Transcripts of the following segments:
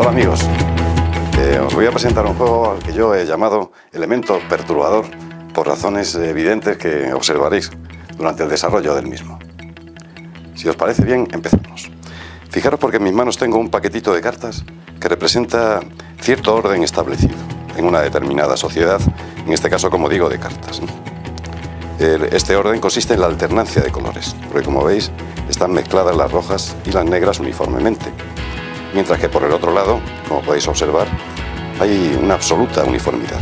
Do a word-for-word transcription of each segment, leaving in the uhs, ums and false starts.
Hola amigos, eh, os voy a presentar un juego al que yo he llamado Elemento Perturbador por razones evidentes que observaréis durante el desarrollo del mismo. Si os parece bien, empezamos. Fijaros porque en mis manos tengo un paquetito de cartas que representa cierto orden establecido en una determinada sociedad, en este caso, como digo, de cartas, ¿no? Este orden consiste en la alternancia de colores, porque como veis están mezcladas las rojas y las negras uniformemente, mientras que por el otro lado, como podéis observar, hay una absoluta uniformidad.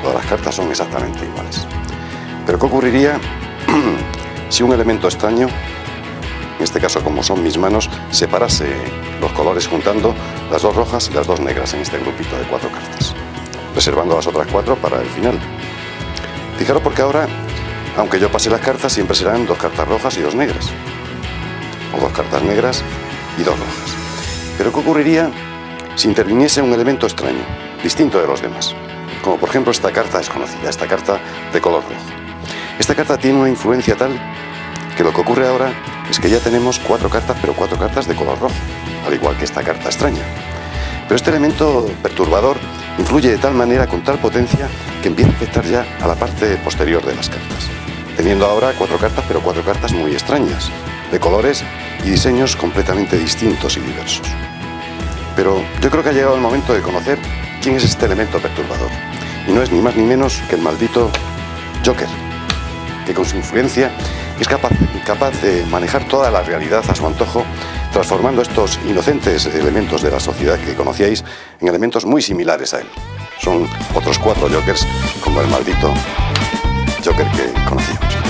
Todas las cartas son exactamente iguales. Pero ¿qué ocurriría si un elemento extraño, en este caso como son mis manos, separase los colores juntando las dos rojas y las dos negras en este grupito de cuatro cartas, reservando las otras cuatro para el final? Fijaros porque ahora, aunque yo pase las cartas, siempre serán dos cartas rojas y dos negras, o dos cartas negras y dos rojas. Pero ¿qué ocurriría si interviniese un elemento extraño, distinto de los demás? Como por ejemplo esta carta desconocida, esta carta de color rojo. Esta carta tiene una influencia tal que lo que ocurre ahora es que ya tenemos cuatro cartas, pero cuatro cartas de color rojo, al igual que esta carta extraña. Pero este elemento perturbador influye de tal manera, con tal potencia, que empieza a afectar ya a la parte posterior de las cartas, teniendo ahora cuatro cartas, pero cuatro cartas muy extrañas, de colores y diseños completamente distintos y diversos. Pero yo creo que ha llegado el momento de conocer quién es este elemento perturbador, y no es ni más ni menos que el maldito Joker, que con su influencia es capaz, capaz de manejar toda la realidad a su antojo, transformando estos inocentes elementos de la sociedad que conocíais en elementos muy similares a él. Son otros cuatro Jokers como el maldito Joker que conocíamos.